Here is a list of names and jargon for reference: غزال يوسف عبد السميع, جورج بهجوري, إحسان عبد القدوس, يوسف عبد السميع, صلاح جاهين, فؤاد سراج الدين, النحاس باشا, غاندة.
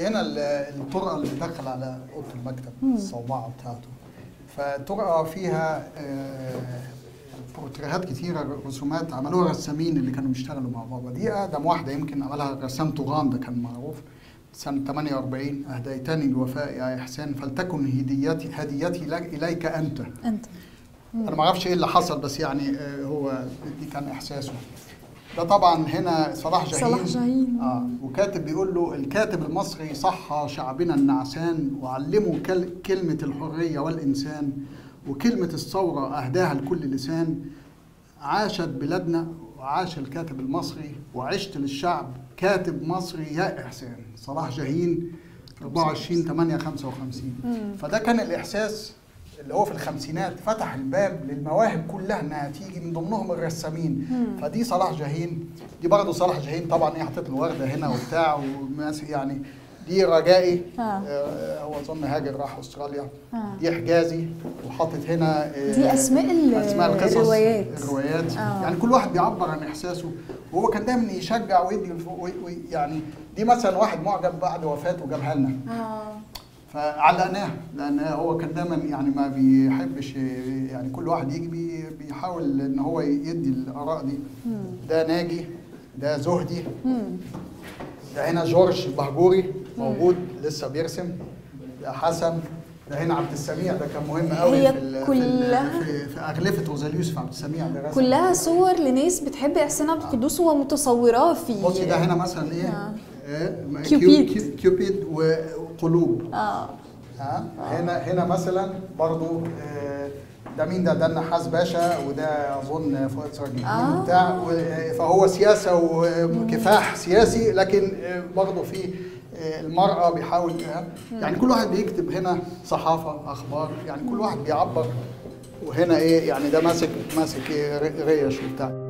هنا الطرقه اللي داخله على اوضه المكتب الصومعه بتاعته، فالطرقه فيها بورتريهات كتيره، رسومات عملوها الرسامين اللي كانوا بيشتغلوا مع بابا. دي اقدم واحده يمكن عملها رسامته غاندة، كان معروف سنه 48، اهديتني الوفاء يا احسان فلتكن هديتي اليك انت. انا ما اعرفش ايه اللي حصل، بس يعني هو دي كان احساسه. ده طبعا هنا صلاح جاهين وكاتب بيقول له: الكاتب المصري صحى شعبنا النعسان وعلمه كلمه الحريه والانسان، وكلمه الثوره اهداها لكل لسان. عاشت بلادنا وعاش الكاتب المصري، وعشت للشعب كاتب مصري يا احسان. صلاح جاهين 24/8/55. فده كان الاحساس اللي هو في الخمسينات، فتح الباب للمواهب كلها انها تيجي، من ضمنهم الرسامين. فدي صلاح جاهين، دي برضه صلاح جاهين طبعا ايه، حطيت له ورده هنا وبتاع يعني دي رجائي هو اظن هاجر راح استراليا. دي حجازي، وحاطط هنا دي اسماء القصص، الروايات. يعني كل واحد بيعبر عن احساسه، وهو كان دايما يشجع ويدي يعني دي مثلا واحد معجب بعد وفاته جابها لنا فعلقناه، لان هو كان دايما يعني ما بيحبش يعني كل واحد يجي بيحاول ان هو يدي الاراء دي. ده ناجي، ده زهدي، ده هنا جورج بهجوري موجود لسه بيرسم، ده حسن، ده هنا عبد السميع، ده كان مهم قوي في اغلفه غزال يوسف عبد السميع، ده رسم كلها صور لناس بتحب احسان عبد القدوس ومتصوراه في. بصي ده هنا مثلا ايه؟ كيوبيد وقلوب. هنا مثلا برضو ده مين؟ ده النحاس باشا، وده اظن فؤاد سراج الدين وبتاع. فهو سياسه وكفاح سياسي، لكن برضو في المراه بيحاول يعني كل واحد بيكتب. هنا صحافه، اخبار، يعني كل واحد بيعبر. وهنا ايه يعني ده ماسك ريش وبتاع.